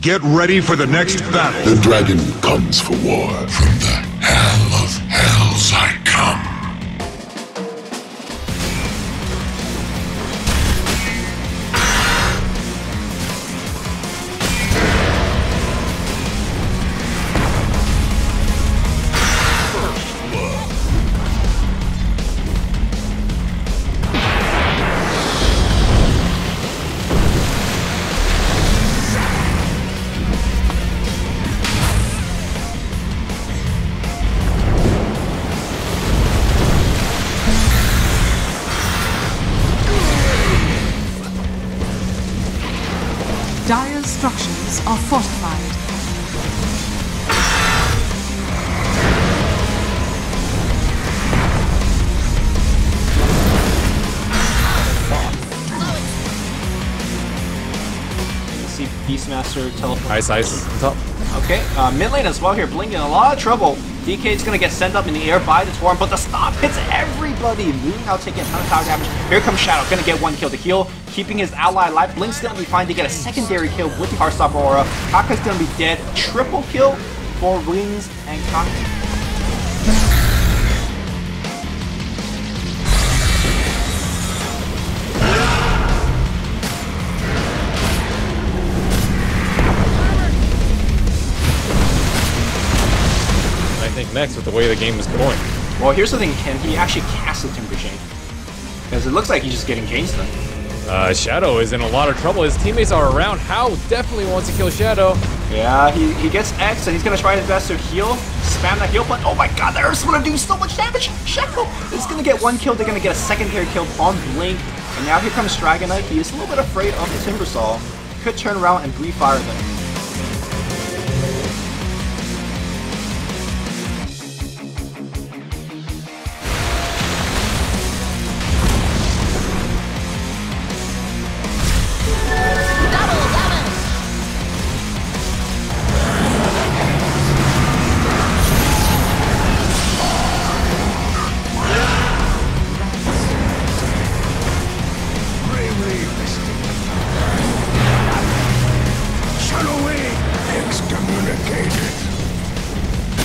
Get ready for the next battle. The dragon comes for war. From the hell of hells I come. Structures are fortified. See Beastmaster teleport. Iceice on top. Okay, mid lane as well here. BLink in a lot of trouble. DK is gonna get sent up in the air by the Torrent, but the stop hits everybody. Mu now taking a ton of power damage. Here comes Shadow, gonna get one kill to heal, keeping his ally alive. BLink's gonna be fine to get a secondary kill with the Heartstop Aura. Kaka's gonna be dead. Triple kill for Wings and Kaka. Next with the way the game is going. Well, here's the thing, Ken. He actually cast the Timbersaw because it looks like he's just getting chased. Shadow is in a lot of trouble. His teammates are around. Hao definitely wants to kill Shadow. Yeah, he gets X and he's gonna try his best to heal, spam that heal button. Oh my God, that Earth's gonna do so much damage. Shadow is gonna get one kill. They're gonna get a secondary kill on BLink. And now here comes Dragonite. He is a little bit afraid of the Timbersaw. Could turn around and refire them.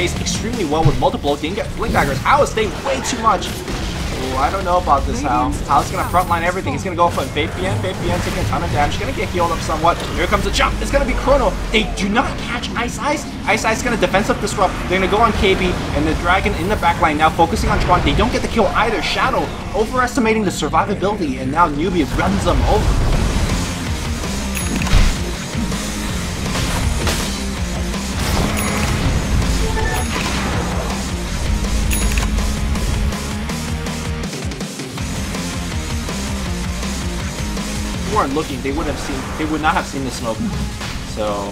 Chase extremely well with multiple. Didn't get blink daggers. Hao is staying way too much. Oh, I don't know about this Hao. Hao's gonna frontline everything. He's gonna go for Faith_bian. Faith_bian taking a ton of damage. Gonna get healed up somewhat. Here comes a jump. It's gonna be Chrono. They do not catch iceice. Iceice is gonna defensive disrupt. They're gonna go on KB and the Dragon in the backline now focusing on ChuaN. They don't get the kill either. Shadow overestimating the survivability and now Newbee runs them over. Weren't looking, they would not have seen the smoke. So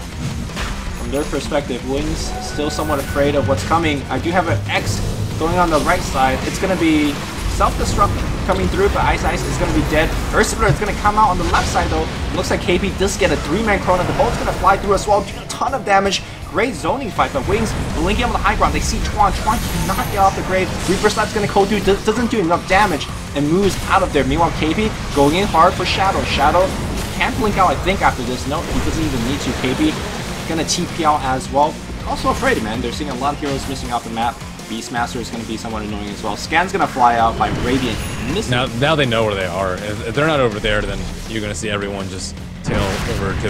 from their perspective, Wings still somewhat afraid of what's coming. I do have an X going on the right side. It's gonna be self-destruct coming through, but iceice is gonna be dead. Ursula is gonna come out on the left side though. Looks like KB does get a three-man Chrono. The bolt's gonna fly through as well, do a ton of damage. Great zoning fight, but Wings blinking on the high ground. They see ChuaN. ChuaN cannot get off the grave. Reaper Slap's gonna go through, doesn't do enough damage, and moves out of there. Meanwhile, kp going in hard for Shadow. Shadow can't blink out, I think, after this. No, he doesn't even need to. kp gonna TP out as well. Also afraid, man. They're seeing a lot of heroes missing off the map. Beastmaster is gonna be somewhat annoying as well. Scan's gonna fly out by Radiant. Now they know where they are. If they're not over there, then you're gonna see everyone just tail over to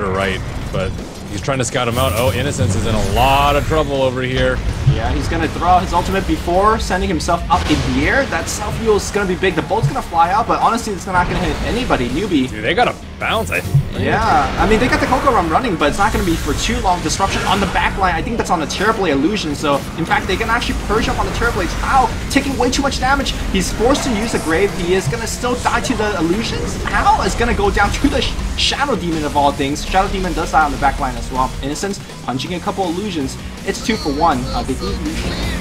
the right. But he's trying to scout him out. Oh, Innocence is in a lot of trouble over here. Yeah, he's gonna throw out his ultimate before sending himself up in the air. That self heal is gonna be big. The bolt's gonna fly out, but honestly, it's not gonna hit anybody. Newbee. Dude, they gotta bounce, I think. Yeah, I mean, they got the Coco Rum running, but it's not gonna be for too long. Disruption on the back line. I think that's on the Terrorblade illusion, so in fact, they can actually purge up on the Terrorblades. Hao taking way too much damage. He's forced to use the Grave. He is gonna still die to the illusions. Hao is gonna go down to the Shadow Demon of all things. Shadow Demon does die on the back line as well. Innocence punching a couple illusions. It's 2 for 1. They do illusions.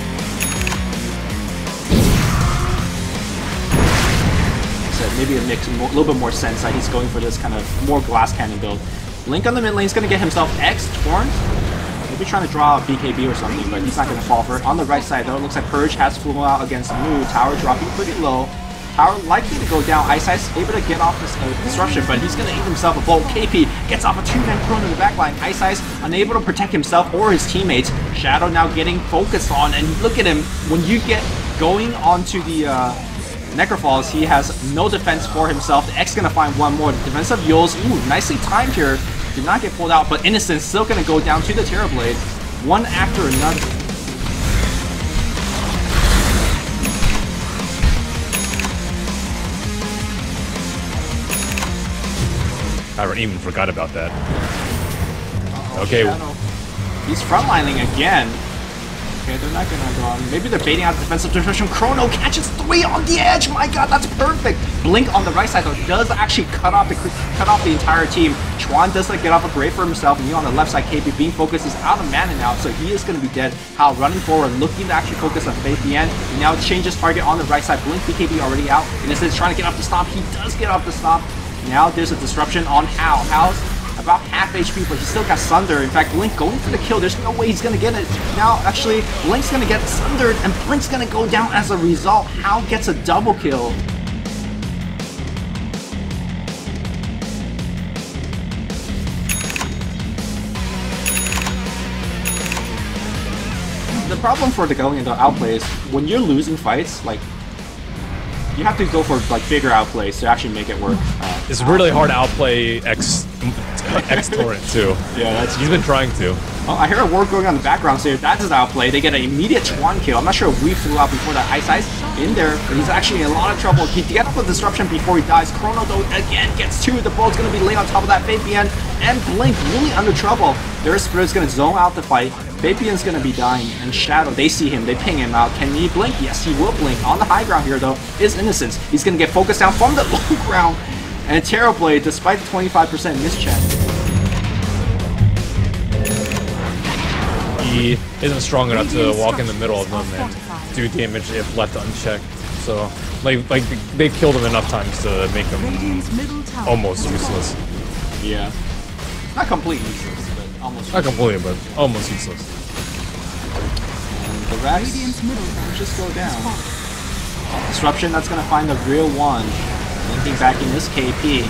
Maybe it makes a little bit more sense that he's going for this kind of more glass cannon build. Link on the mid lane is going to get himself X-Torrent. Maybe trying to draw a BKB or something, but he's not going to fall for it. On the right side, though, it looks like Purge has flew out against Mu. Tower dropping pretty low. Tower likely to go down. Iceice able to get off this disruption, but he's going to eat himself a bolt. KP gets off a 2-man Chrono in the backline. Iceice unable to protect himself or his teammates. Shadow now getting focused on, and look at him. When you get going onto the... Necrophals, he has no defense for himself. The X gonna find one more. The defense of Eul's, ooh, nicely timed here. Did not get pulled out, but Innocence still gonna go down to the Terrorblade. One after another. I even forgot about that. Uh-oh, okay. Shadow. He's frontlining again. Okay, they're not gonna go on. Maybe they're baiting out the defensive disruption. Chrono catches 3 on the edge. My god, that's perfect. Blink on the right side, though, does actually cut off the entire team. ChuaN does like get off a grave for himself. And you on the left side, KP being focused. He's out of mana now, so he is gonna be dead. Hao running forward, looking to actually focus on Faith_bian. He now changes target on the right side. Blink BKB already out. And instead of trying to get off the stomp, he does get off the stomp. Now there's a disruption on Hao. Hao's about half HP, but he still got Sunder. In fact, Link going for the kill. There's no way he's gonna get it. Now, actually, Link's gonna get Sundered, and Blink's gonna go down as a result. Hao gets a double kill. The problem for the going into outplay is when you're losing fights, like, you have to go for like bigger outplays to actually make it work. It's really hard to outplay X-Torrent too. Yeah, that's he's been trying to. Oh, I hear a war going on in the background, so if that is outplay, they get an immediate ChuaN kill. I'm not sure if we flew out before that. Iceice in there, but he's actually in a lot of trouble. He gets up with disruption before he dies. Chrono though again gets 2. The bolt's gonna be laid on top of that. Faith_bian and Blink really under trouble. Their Spirit's gonna zone out the fight. Faith_bian's gonna be dying, and Shadow, they see him, they ping him out. Can he blink? Yes, he will blink. On the high ground here though is Innocence. He's gonna get focused down from the low ground, and Terrorblade, despite the 25% mischeck. He isn't strong enough to walk in the middle of them and do damage if left unchecked. So, like they've killed him enough times to make him almost useless. Yeah, not completely useless. Almost not completely, but almost useless. And the rest just go down. Disruption, that's gonna find the real one. Linking back in this KP.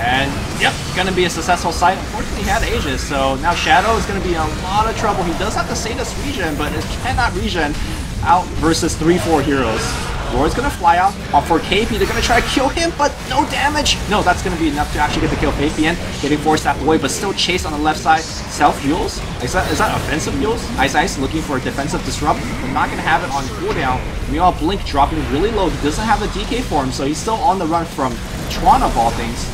And yep, gonna be a successful site. Unfortunately, he had Aegis, so now Shadow is gonna be in a lot of trouble. He does have to Satanus regen, but it cannot regen out versus 3-4 heroes. Roar's gonna fly out for KP. They're gonna try to kill him, but no damage. No, that's gonna be enough to actually get the kill. Faith_bian getting forced out the way, but still chased on the left side. Self Eul's? Is that offensive Eul's? Iceice looking for a defensive disrupt. We're not gonna have it on cooldown. Meanwhile, Blink dropping really low. He doesn't have the DK form, so he's still on the run from ChuaN of all things.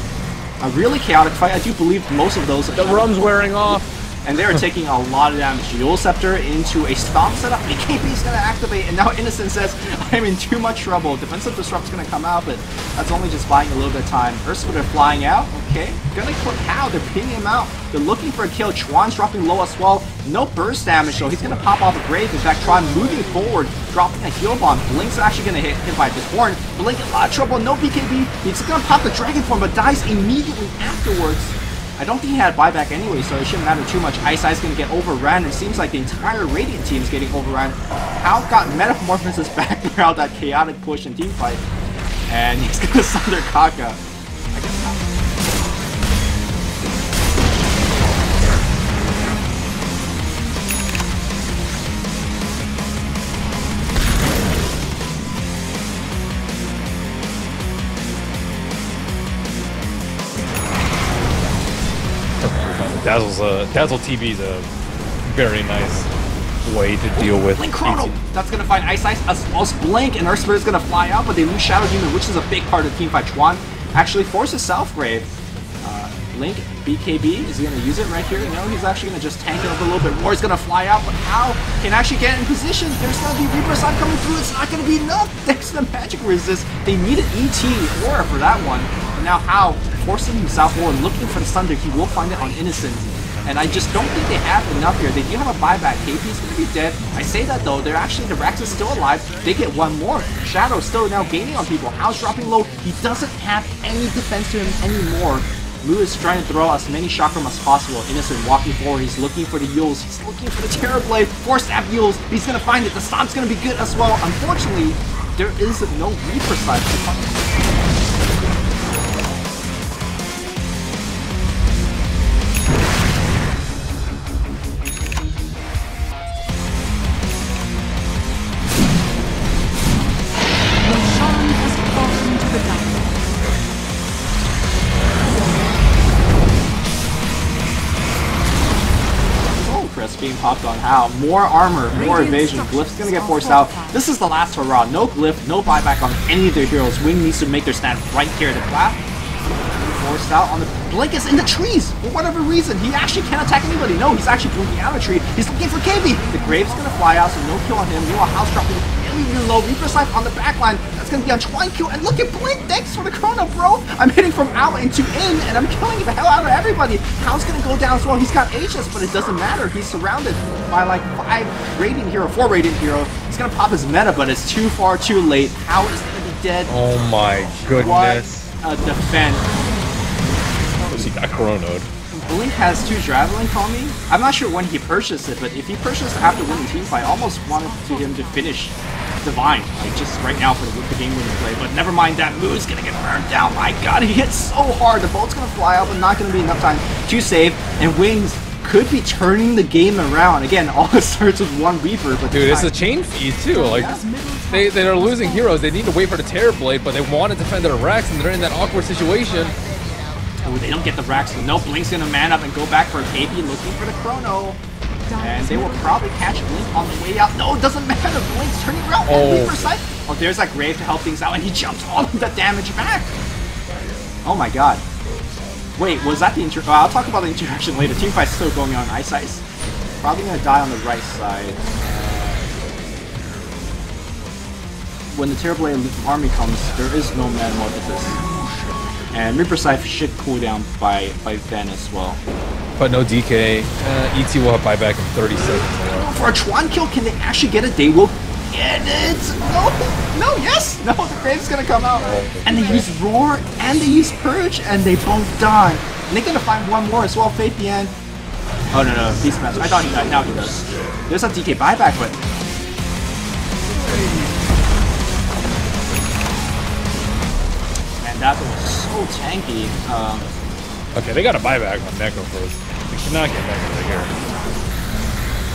A really chaotic fight. I do believe most of those. The rum's wearing off. And they're taking a lot of damage. Eul Scepter into a stomp setup. BKB's gonna activate, and now Innocent says, I'm in too much trouble. Defensive Disrupt's gonna come out, but that's only just buying a little bit of time. Earthsplitter flying out, okay. Gonna click Hao, they're pinning him out. They're looking for a kill. ChuaN's dropping low as well. No burst damage, though. He's gonna pop off a grave. In fact, ChuaN moving forward, dropping a heal bomb. Blink's actually gonna hit by this horn. Blink in a lot of trouble, no BKB. He's gonna pop the Dragon Form, but dies immediately afterwards. I don't think he had buyback anyway, so it shouldn't matter too much. Iceice gonna get overran. It seems like the entire Radiant team is getting overran. Hao got Metamorphosis back throughout that chaotic push and team fight, and he's gonna Sunder Kaka. I guess not. Dazzle TV's a very nice way to deal with. Blink Chrono! That's going to find Iceice as well as Blink, and our Spirit's going to fly out, but they lose Shadow Demon, which is a big part of the team fight. ChuaN actually forces Southgrave. Link, BKB, is he going to use it right here? No, he's actually going to just tank it up a little bit more. He's going to fly out, but Hao can actually get in position. There's going to be Reaper Side coming through. It's not going to be enough. Thanks to the magic resist. They need an ET Aura for that one. But now Hao forcing himself forward, looking for the Sunder. He will find it on Innocence. And I just don't think they have enough here. They do have a buyback. KP's going to be dead. I say that though. They're actually, the Rax is still alive. They get one more. Shadow still now gaining on people. Hao's dropping low. He doesn't have any defense to him anymore. Mu is trying to throw as many chakram as possible. Innocent walking forward, he's looking for the Eul's, he's looking for the Terrorblade, force stab Eul's, he's gonna find it, the stomp's gonna be good as well. Unfortunately, there is no Reaper side. Being popped on Hao. More armor, more evasion. Glyph's gonna get forced out. This is the last hurrah. No Glyph, no buyback on any of their heroes. Wing needs to make their stand right here. The clap forced out on the Blink is in the trees for whatever reason. He actually can't attack anybody. No, he's actually blinking out of a tree. He's looking for KB. The Grave's gonna fly out, so no kill on him. Meanwhile, Hao's dropping really low. Reaper's Life on the back line. That's gonna be on ChuaN kill. And look at Blink. Thanks for the Chrono, bro. I'm hitting from out into in, and I'm killing the hell out of everybody. Hao's gonna go down as well. He's got Aegis, but it doesn't matter. He's surrounded by like 4 Radiant hero. He's gonna pop his meta, but it's too far too late. Hao is gonna be dead. Oh my goodness. What a defense. He got Chrono'd. Blink has 2 Dragon Lance. I'm not sure when he purchased it, but if he purchased after winning team fight, I almost wanted him to finish Divine, like just right now for the game winning play. But never mind, that Mu is gonna get burned down. My God, he hits so hard. The bolt's gonna fly out, but not gonna be enough time to save. And Wings could be turning the game around again. All it starts with 1 Reaper, but dude, it's a chain feed too. Like they are losing heroes. They need to wait for the Terrorblade, but they want to defend their Rex, and they're in that awkward situation. Oh, they don't get the Rax, so no, Blink's gonna man up and go back for a KB looking for the Chrono. And they will probably catch Blink on the way out. No, it doesn't matter, Blink's turning around. Oh, there's that Grave to help things out, and he jumps all of the damage back. Oh my God. Wait, was that the interaction? I'll talk about the interaction later. Team fight's still going on. Iceice probably gonna die on the right side. When the Terrorblade army comes, there is no Metamorphosis. And Reaper Scythe should cool down by then as well. But no DK. ET will have buyback in 30 seconds. Now. For a ChuaN kill, can they actually get it? They will get it! No! No, yes! No, the Grave's gonna come out. And they use Roar, and they use Purge, and they both die. And they're gonna find one more as well, Faith_bian. Oh no, no, Beastmaster. I thought he died, now he does. There's a DK buyback, but... That was so tanky. Okay, they got a buyback on Necro first. They should not get back over here.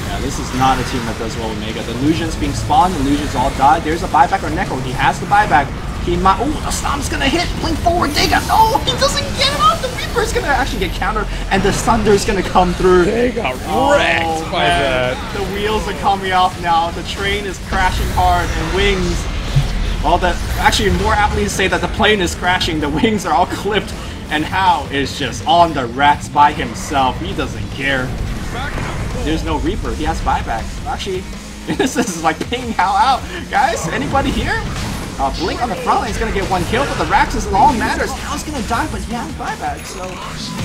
Yeah, this is not a team that does well with Mega. The Illusion's being spawned, the Illusion's all died. There's a buyback on Necro. He has the buyback. He might. Oh, the Stomp's gonna hit. Blink forward. They got. No, he doesn't get it off. The Reaper's gonna actually get countered, and the Sunder's gonna come through. They got wrecked by that. The wheels are coming off now. The train is crashing hard, and Wings. Well, that actually more aptly to say that the plane is crashing, the wings are all clipped, and Hao is just on the racks by himself. He doesn't care. There's no Reaper. He has buyback. Actually, this is like pinging Hao out. Guys, anybody here? Blink on the front lane is gonna get 1 kill, but the racks is all matters. Hao's gonna die, but he has buyback, so.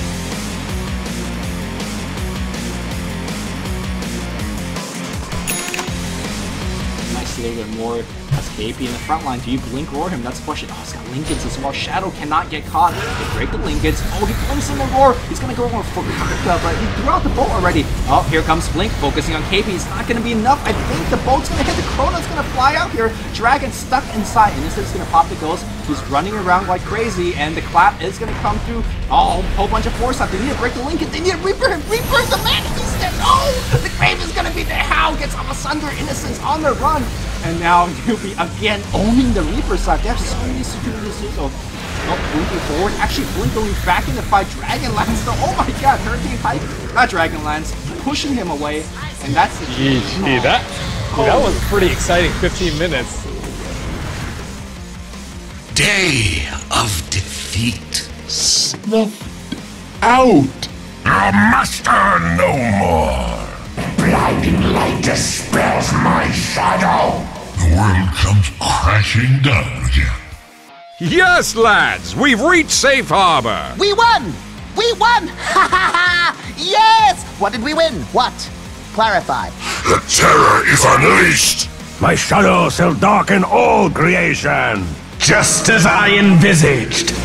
A little bit more. That's KP in the front line. Do you Blink Roar him? That's the question. Oh, it's got Linkets as well. Shadow cannot get caught. They break the Linkets. Oh, he blinks in the Roar. He's gonna go for Kaka, but he threw out the bolt already. Oh, here comes Blink focusing on KP. It's not gonna be enough. I think the bolt's gonna hit the Chrono's gonna fly out here. Dragon stuck inside. Innocent's gonna pop the Ghost. He's running around like crazy, and the clap is gonna come through. Oh, a whole bunch of force up. They need to break the Linket. They need to Reaper him. Reaper the man. He's dead. Oh, the Grave is gonna be there. Hao gets on Sunder. Innocence on the run. And now Newbee again owning the Reaper side. They have so many securities. Oh, blinking forward. Actually, Blink going back in the fight. Dragon Lance though. Oh my God, Hurricane Pike. Not Dragon Lance. Pushing him away. And that's the GG. That was a pretty exciting 15 minutes. Day of defeat snuffed out. I'll muster no more. Blinding light dispels my shadow. The world comes crashing down again. Yes, lads, we've reached safe harbor. We won! We won! Ha ha ha! Yes! What did we win? What? Clarify. The terror is unleashed! My shadow shall darken all creation! Just as I envisaged!